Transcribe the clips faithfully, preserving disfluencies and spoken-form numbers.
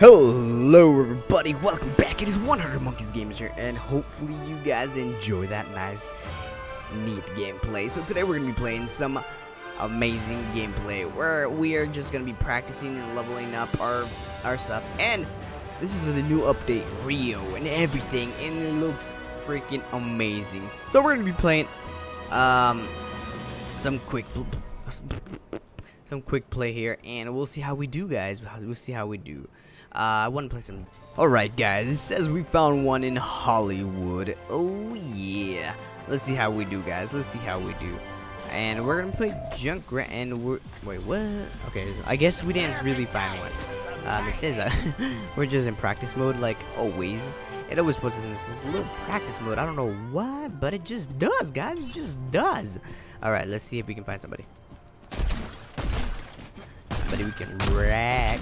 Hello everybody, welcome back. It is one hundred Monkeys Gamers here, and hopefully you guys enjoy that nice, neat gameplay. So today we're going to be playing some amazing gameplay where we are just going to be practicing and leveling up our, our stuff. And this is the new update, Rio, and everything, and it looks freaking amazing. So we're going to be playing um, some quick... Some quick play here, and we'll see how we do, guys. We'll see how we do. Uh, I want to play some. All right, guys. It says we found one in Hollywood. Oh yeah. Let's see how we do, guys. Let's see how we do. And we're gonna play Junkrat. And we're wait, what? Okay. I guess we didn't really find one. Um, it says that we're just in practice mode, like always. It always puts us in this little practice mode. I don't know why, but it just does, guys. It just does. All right. Let's see if we can find somebody. But we can wreck,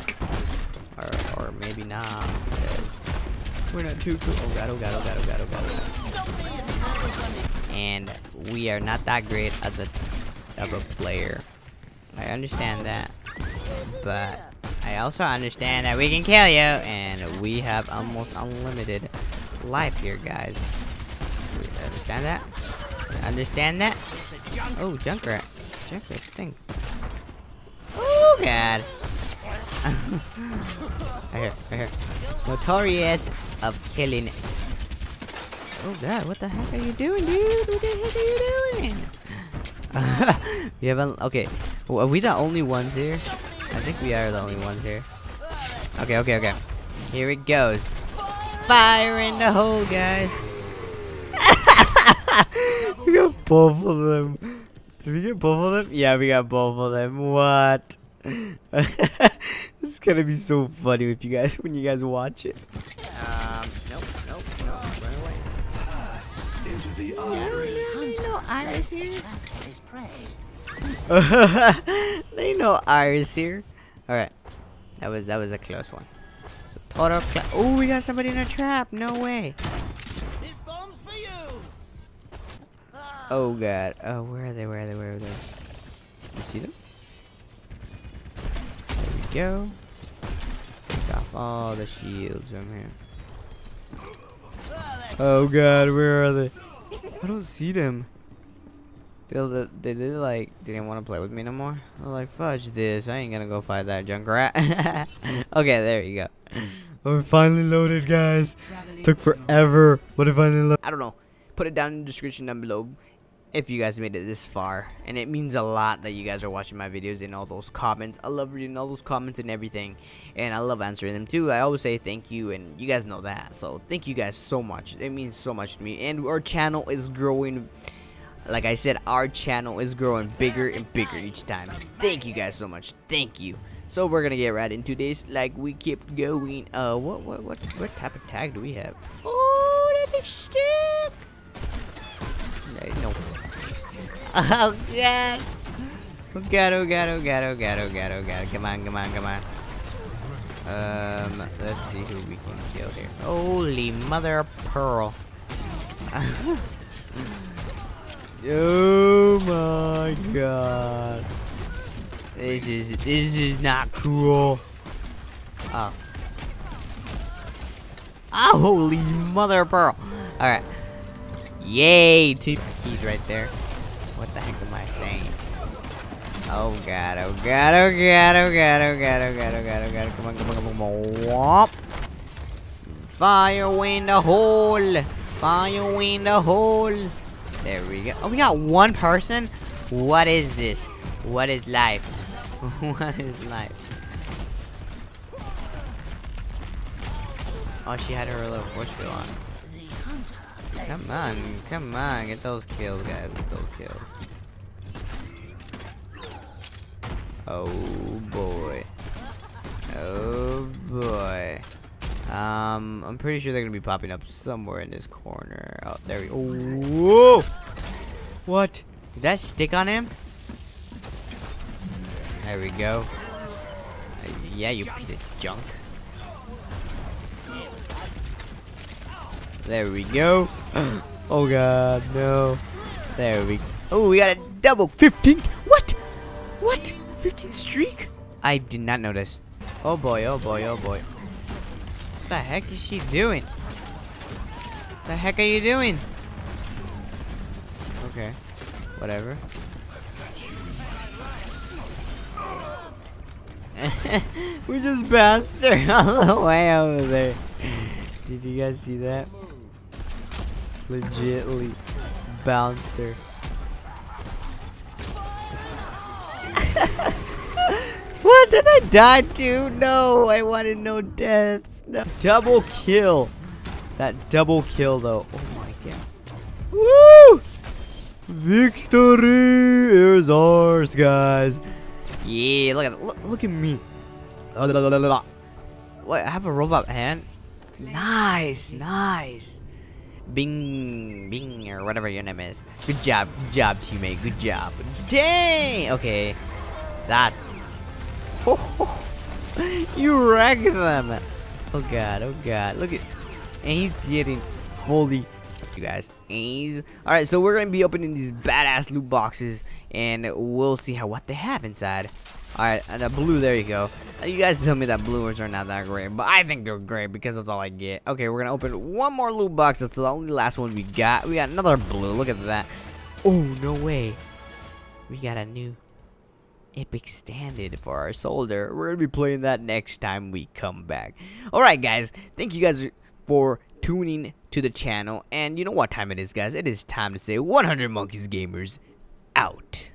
or, or maybe not. We're not too cool. Oh god! Oh god! Oh god! Oh god! Oh god! And we are not that great as a of a player. I understand that, but I also understand that we can kill you, and we have almost unlimited life here, guys. We understand that? Understand that? Oh, Junkrat! Junkrat thing. Oh god. Right here, right here. Notorious of killing. Oh god, what the heck are you doing, dude? What the heck are you doing? We haven't. Okay, well, are we the only ones here? I think we are the only ones here. Okay, okay, okay. Here it goes. Fire in the hole, guys. We got both of them. Did we get both of them? Yeah, we got both of them. What? This is gonna be so funny with you guys when you guys watch it. Um, nope, nope, nope. Run away. Us into the iris. There's no iris here. There ain't no iris here. All right, that was that was a close one. So total cl oh, we got somebody in a trap. No way. Oh god, oh where are they, where are they, where are they? You see them? There we go. Take off all the shields from here. Oh god, where are they? I don't see them. They, they, they like, they didn't want to play with me no more. I'm like, fudge this, I ain't gonna go fight that Junkrat. Okay, there you go. Oh, we finally loaded, guys. Took forever, but I finally loaded. I don't know, put it down in the description down below. If you guys made it this far, and it means a lot that you guys are watching my videos and all those comments. I love reading all those comments and everything, and I love answering them too. I always say thank you, and you guys know that, so thank you guys so much. It means so much to me, and our channel is growing. Like I said, our channel is growing bigger and bigger each time. Thank you guys so much. Thank you. So we're gonna get right into this like we kept going. Uh, what what what what type of tag do we have? Oh, that is sick. No. Oh god. Oh god, oh god, oh god, oh god, oh god, oh god. Come on, come on, come on. Um, let's see who we can kill here. Holy mother of pearl. Oh my god. This is, this is not cool. Oh. Oh, holy mother of pearl. Alright. Yay! Two keys right there. What the heck am I saying? Oh god, oh god, oh god, oh god, oh god, oh god, oh god, oh god, come on, come on, come on, whoop! Fire in the hole! Fire in the hole! There we go. Oh, we got one person? What is this? What is life? What is life? Oh, she had her little force field on. Come on, come on, get those kills, guys, get those kills. Oh boy. Oh boy. Um, I'm pretty sure they're gonna be popping up somewhere in this corner. Oh, there we go. Whoa! What? Did that stick on him? There we go. Uh, yeah, you piece of junk. There we go. Oh god, no. There we go. Oh, we got a double fifteen. What? What? fifteen streak? I did not notice. Oh boy, oh boy, oh boy. What the heck is she doing? What the heck are you doing? Okay. Whatever. We just bounced her all the way over there. Did you guys see that? Legitly bounced her. What did I die to? No, I wanted no deaths. No. Double kill. That double kill though. Oh my god. Woo! Victory is ours, guys. Yeah, look at that. Look, look at me. What? I have a robot hand. Nice, nice. Bing, Bing, or whatever your name is. Good job, good job, teammate. Good job. Dang. Okay, that. Oh, you wrecked them. Oh god, oh god. Look at, and he's getting fully. You guys. Alright, so we're gonna be opening these badass loot boxes and we'll see how what they have inside. Alright, and the blue, there you go. You guys tell me that blue ones are not that great, but I think they're great because that's all I get. Okay, we're gonna open one more loot box. That's the only last one we got. We got another blue. Look at that. Oh, no way. We got a new epic standard for our soldier. We're gonna be playing that next time we come back. Alright, guys. Thank you guys for tuning to the channel, and you know what time it is, guys. It is time to say one hundred Monkeys Gamers out.